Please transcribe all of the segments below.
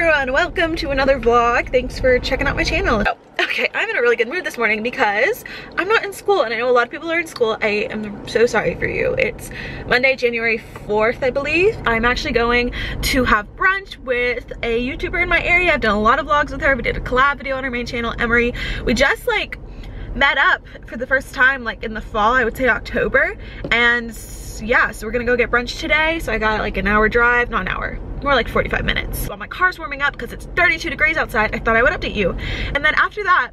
everyone, welcome to another vlog. Thanks for checking out my channel. Okay, I'm in a really good mood this morning because I'm not in school, and I know a lot of people are in school. I am so sorry for you. It's Monday, January 4th, I believe. I'm actually going to have brunch with a YouTuber in my area. I've done a lot of vlogs with her. We did a collab video on her main channel, Emery. We just like met up for the first time like in the fall, I would say October, and yeah, so we're gonna go get brunch today. So I got like an hour drive, not an hour, more like 45 minutes. While my car's warming up because it's 32 degrees outside, I thought I would update you. And then after that,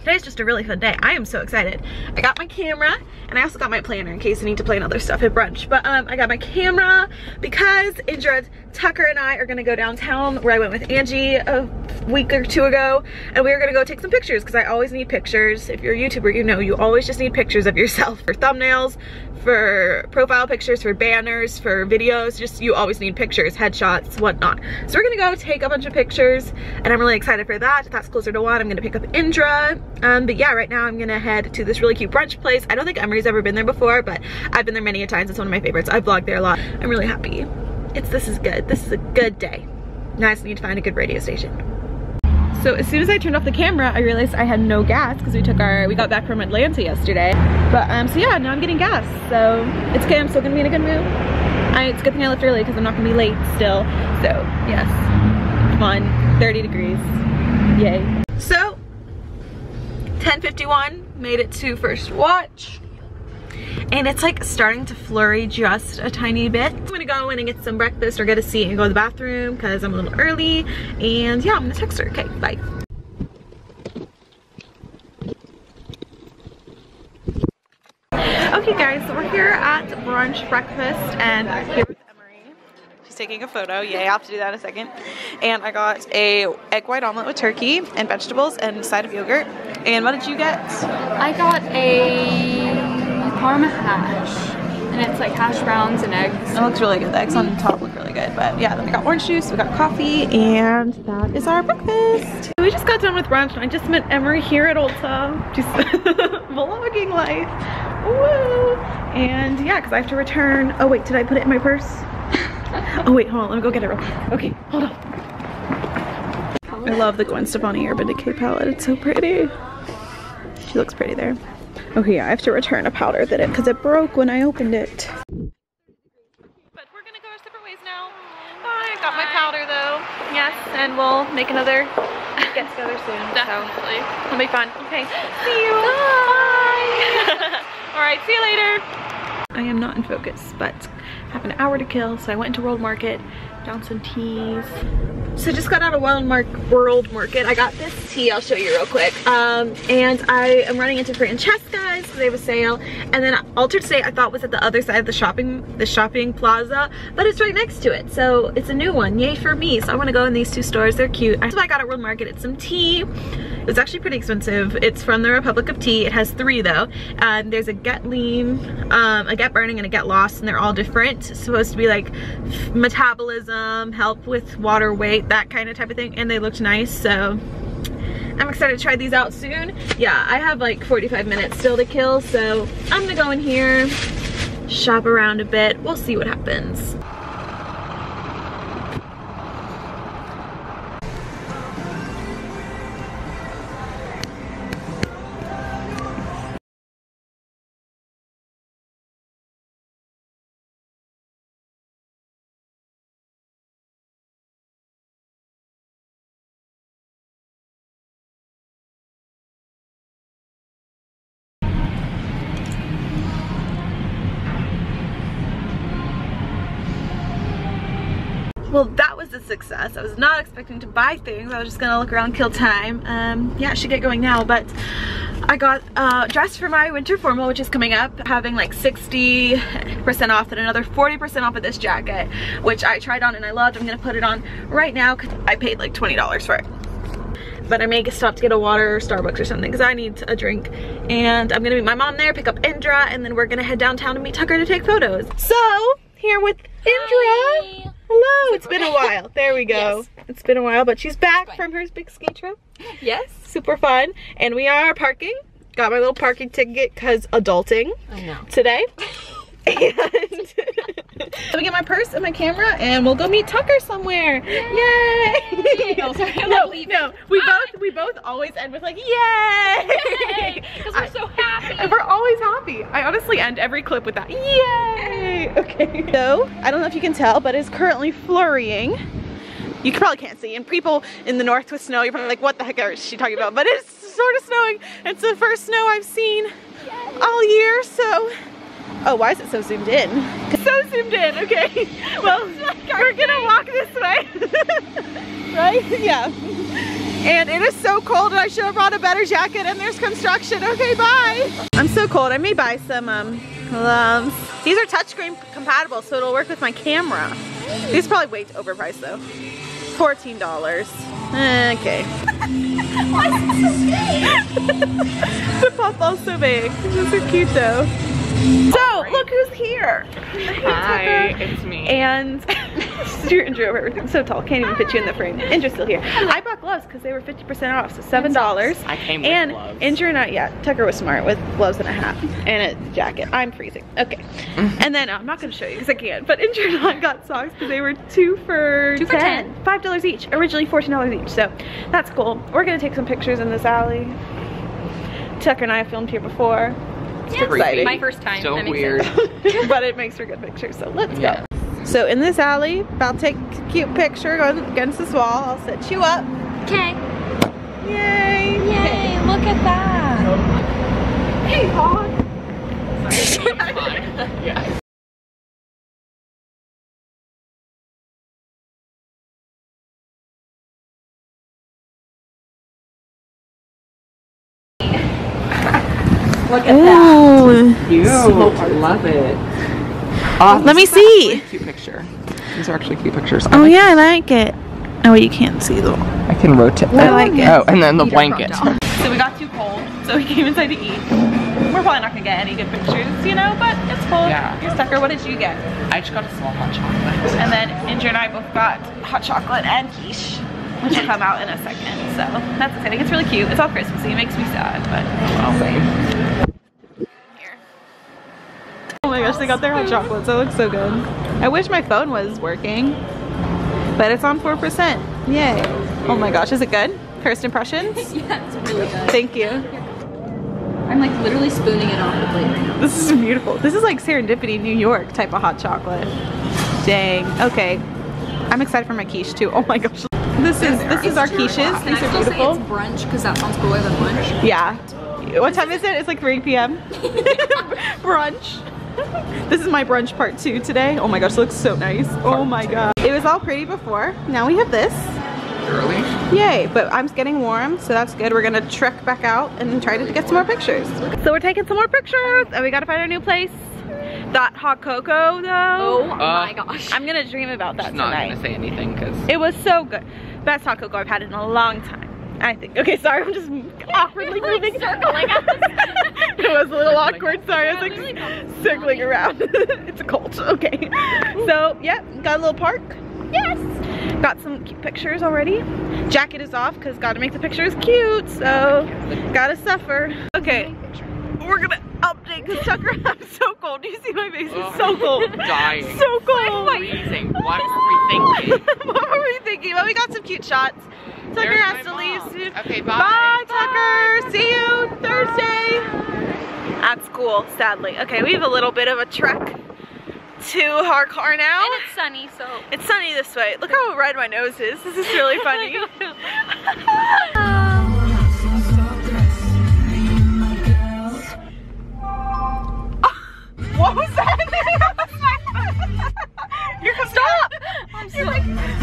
today's just a really fun day. I am so excited. I got my camera, and I also got my planner in case I need to plan other stuff at brunch. But I got my camera because Indra, Tucker, and I are gonna go downtown where I went with Angie a week or two ago, and we are gonna go take some pictures because I always need pictures. If you're a YouTuber, you know you always just need pictures of yourself for thumbnails, for profile pictures, for banners, for videos. Just you always need pictures, headshots, whatnot. So we're gonna go take a bunch of pictures, and I'm really excited for that. That's closer to 1. I'm gonna pick up Indra. But yeah, right now I'm gonna head to this really cute brunch place. I don't think Emery's ever been there before, but I've been there many a times. It's one of my favorites. I vlogged there a lot. I'm really happy. This is good. This is a good day. Now I just need to find a good radio station. So as soon as I turned off the camera, I realized I had no gas because we got back from Atlanta yesterday. But so yeah, now I'm getting gas. So it's okay. I'm still gonna be in a good mood. It's a good thing I left early because I'm not gonna be late still. So yes, fun. 30 degrees. Yay. So. 10:51, made it to First Watch, and it's like starting to flurry just a tiny bit. I'm gonna go in and get some breakfast or get a seat and go to the bathroom because I'm a little early, and yeah, I'm gonna text her. Okay, bye. Okay guys, so we're here at brunch breakfast, and I'm here with Emery. She's taking a photo, yay, I'll have to do that in a second. And I got a egg white omelet with turkey and vegetables and a side of yogurt. And what did you get? I got a parma hash, and it's like hash browns and eggs. It looks really good. The eggs on top look really good. But yeah, then we got orange juice, we got coffee, and that is our breakfast. We just got done with brunch, and I just met Emery here at Ulta, just vlogging life. Woo! And yeah, because I have to return. Oh wait, did I put it in my purse? Oh wait, hold on, let me go get it real quick. Okay, hold on. I love the Gwen Stefani Urban Decay palette. It's so pretty. She looks pretty there. Okay, yeah, I have to return a powder that because it broke when I opened it. But we're gonna go our separate ways now. Bye. I got my powder though. Yes, and we'll make another get together soon. Definitely. So. It'll be fun. Okay. See you. Bye. All right. See you later. I am not in focus, but I have an hour to kill, so I went to World Market, down some teas. So just got out of World Market. I got this tea, I'll show you real quick. And I am running into Francesca's, so they have a sale. And then Altered State I thought was at the other side of the shopping plaza, but it's right next to it. So it's a new one, yay for me. So I wanna go in these two stores, they're cute. So I got at World Market, it's some tea. It was actually pretty expensive. It's from the Republic of Tea. It has 3 though. There's a get lean, a get burning, and a get lost, and they're all different. It's supposed to be like metabolism, help with water weight, that kind of type of thing, and they looked nice, so I'm excited to try these out soon. Yeah, I have like 45 minutes still to kill, so I'm gonna go in here, shop around a bit, we'll see what happens. Well, that was a success. I was not expecting to buy things. I was just gonna look around, kill time. Yeah, I should get going now, but I got dressed for my winter formal, which is coming up, having like 60% off and another 40% off of this jacket, which I tried on and I loved. I'm gonna put it on right now because I paid like $20 for it. But I may stop to get a water or Starbucks or something because I need a drink. And I'm gonna meet my mom there, pick up Indra, and then we're gonna head downtown to meet Tucker to take photos. So, here with Indra. Hi. Hello, it's been a while. There we go. Yes. It's been a while, but she's back from her big ski trip. Yes. Super fun. And we are parking. Got my little parking ticket because adulting today. And let me get my purse and my camera, and we'll go meet Tucker somewhere. Yay! No, sorry, no. We both always end with like, yay! Because we're so happy. And we're always happy. I honestly end every clip with that. Yay! Okay. So I don't know if you can tell, but it's currently flurrying. You probably can't see. And people in the north with snow, you're probably like, what the heck is she talking about? But it's sort of snowing. It's the first snow I've seen all year, so. Oh, why is it so zoomed in? So zoomed in, okay. Well, we're gonna walk this way. Right? Yeah. And it is so cold, and I should have brought a better jacket, and there's construction. Okay, bye. I'm so cold, I may buy some gloves. These are touchscreen compatible, so it'll work with my camera. These are probably way overpriced though. $14. Okay. Why is it so big? The puffball's so big. It's so cute though. So, look who's here! Hi, it's me. And you're Indra over everything. So tall, can't even fit you in the frame. Indra's still here. I bought gloves because they were 50% off, so $7. I came with gloves. And Indra, not yet. Tucker was smart with gloves and a hat and a jacket. I'm freezing. Okay. And then I'm not going to show you because I can't. But Indra and I got socks because they were two for $10. $5 each. Originally $14 each. So that's cool. We're going to take some pictures in this alley. Tucker and I have filmed here before. It's my first time. So weird. But it makes for good pictures, so let's go. So in this alley, about to take a cute picture against this wall. I'll set you up. Okay. Yay. Yay, look at that. Hey, hog. Sorry. Yeah. Look at that. You love it. Oh, let me see. Really cute picture. These are actually cute pictures. I I like it. Oh, you can't see though. I can rotate. I like it. Oh, and then the blanket. So we got too cold, so we came inside to eat. We're probably not gonna get any good pictures, you know, but it's cold. Yeah. Here's Tucker, what did you get? I just got a small hot chocolate. And then Indra and I both got hot chocolate and quiche, which will come out in a second. So that's exciting. It's really cute. It's all Christmassy. It makes me sad, but here. Oh my gosh, they got their hot chocolates. That looks so good. I wish my phone was working, but it's on 4%. Yay. Oh my gosh, is it good? First impressions? Yeah, it's really good. Thank you. I'm like literally spooning it off the plate right now. This is beautiful. This is like serendipity New York type of hot chocolate. Dang. Okay. I'm excited for my quiche too. Oh my gosh. This is our quiches. These are beautiful. It's brunch because that sounds cooler than lunch. Yeah. What time is it? It's like 3 p.m. Brunch. This is my brunch part 2 today. Oh my gosh, it looks so nice. Oh my god. It was all pretty before. Now we have this. Early. Yay, but I'm getting warm, so that's good. We're gonna trek back out and try to get some more pictures. So we're taking some more pictures and we gotta find our new place. That hot cocoa though. Oh my gosh. I'm gonna dream about that tonight. Not gonna say anything because it was so good. Best hot cocoa I've had in a long time, I think. Okay, sorry, I'm just awkwardly moving. Circling up. It was a little awkward, sorry. I was like circling around. It's a cult. Okay. So, yep, got a little park. Yes. Got some cute pictures already. Jacket is off because gotta make the pictures cute, so gotta suffer. Okay. We're gonna update because Tucker, I'm so cold. Do you see my face? It's so cold. Dying. So cold. Freezing. What were we thinking? What were we thinking? Well, we got some cute shots. Tucker has to leave soon. Okay, bye. Bye, Tucker. Bye. See you Thursday. Bye. At school, sadly. Okay, we have a little bit of a trek to our car now. And it's sunny, so. It's sunny this way. Look how red my nose is. This is really funny. What was that? Stop!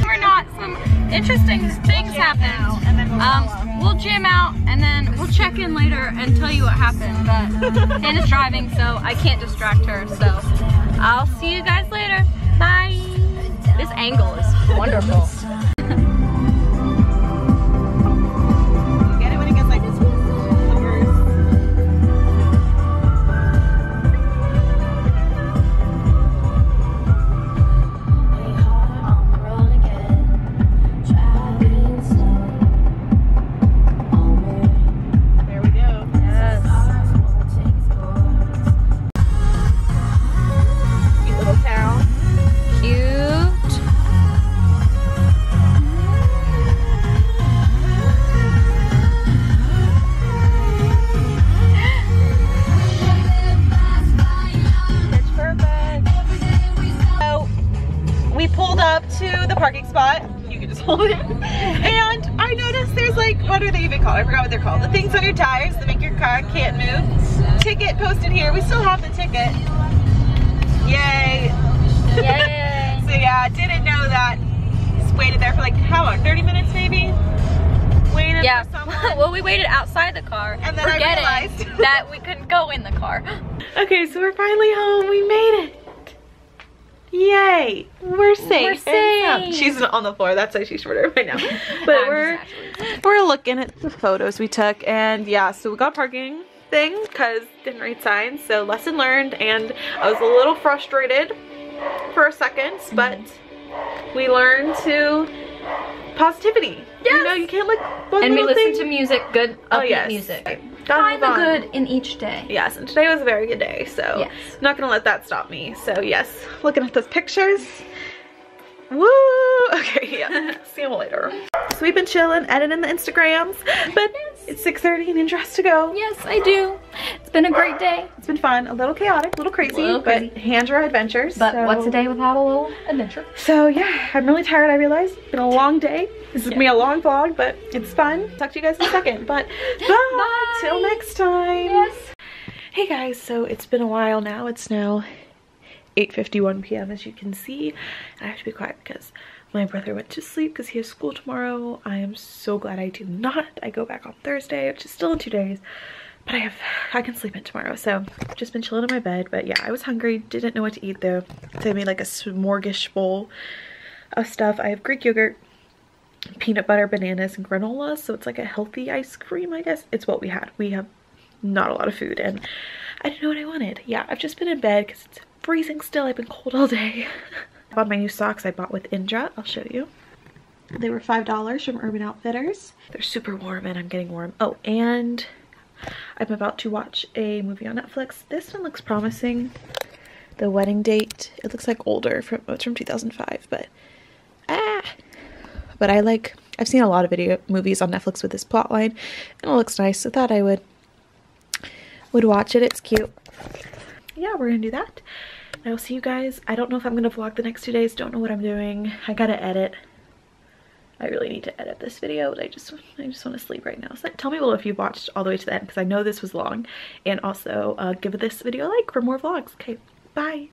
We're not. Some interesting things happened. And then we'll jam out and then we'll check in later and tell you what happened. But Anna's driving, so I can't distract her. So I'll see you guys later. Bye. This angle is wonderful. just hold it. And I noticed there's like, what are they even called? I forgot what they're called. The things on your tires that make your car can't move. Ticket posted here. We still have the ticket. Yay. Yay. So yeah, didn't know that. Just waited there for like, how long? 30 minutes maybe? Waited for someone. Well, we waited outside the car. And then I realized that we couldn't go in the car. Okay, so we're finally home. We made it. Yay! We're safe. We're safe. She's on the floor. That's why she's shorter right now. But we're looking at the photos we took, and yeah, so we got parking thing because didn't read signs. So lesson learned, and I was a little frustrated for a second, but we learned to positivity. Yes. You know, you can't like one and we listened to music, good music. Find the good in each day. Yes, and today was a very good day, so yes. I'm not gonna let that stop me. So yes, looking at those pictures. Woo! Okay, yeah. See you later. So we've been chilling, editing the Instagrams, but yes. It's 6:30 and Indra has to go. Yes, I do. It's been a great day. It's been fun, a little chaotic, a little crazy, but Handra adventures. But so. What's a day without a little adventure? So yeah, I'm really tired, I realize. It's been a long day. This is gonna be a long vlog, but it's fun. Talk to you guys in a second, but bye! Till next time! Yes! Hey guys, so it's been a while now. It's now 8:51 p.m. as you can see. I have to be quiet because my brother went to sleep because he has school tomorrow. I am so glad I do not. I go back on Thursday, which is still in 2 days, but I can sleep in tomorrow. So I've just been chilling in my bed, but yeah, I was hungry, didn't know what to eat though. So I made like a smorgish bowl of stuff. I have Greek yogurt, peanut butter, bananas, and granola. So it's like a healthy ice cream, I guess. It's what we had. We have not a lot of food and I didn't know what I wanted. Yeah, I've just been in bed because it's freezing still. I've been cold all day. I bought my new socks I bought with Indra. I'll show you. They were $5 from Urban Outfitters. They're super warm and I'm getting warm. Oh, and I'm about to watch a movie on Netflix. This one looks promising. The Wedding Date. It looks like older. It's from 2005, but I've seen a lot of movies on Netflix with this plotline and it looks nice. So I thought I would watch it. It's cute. Yeah, we're gonna do that. I will see you guys. I don't know if I'm gonna vlog the next 2 days. Don't know what I'm doing. I gotta edit. I really need to edit this video, but I just want to sleep right now. So tell me below if you watched all the way to the end because I know this was long. And also give this video a like for more vlogs. Okay, bye.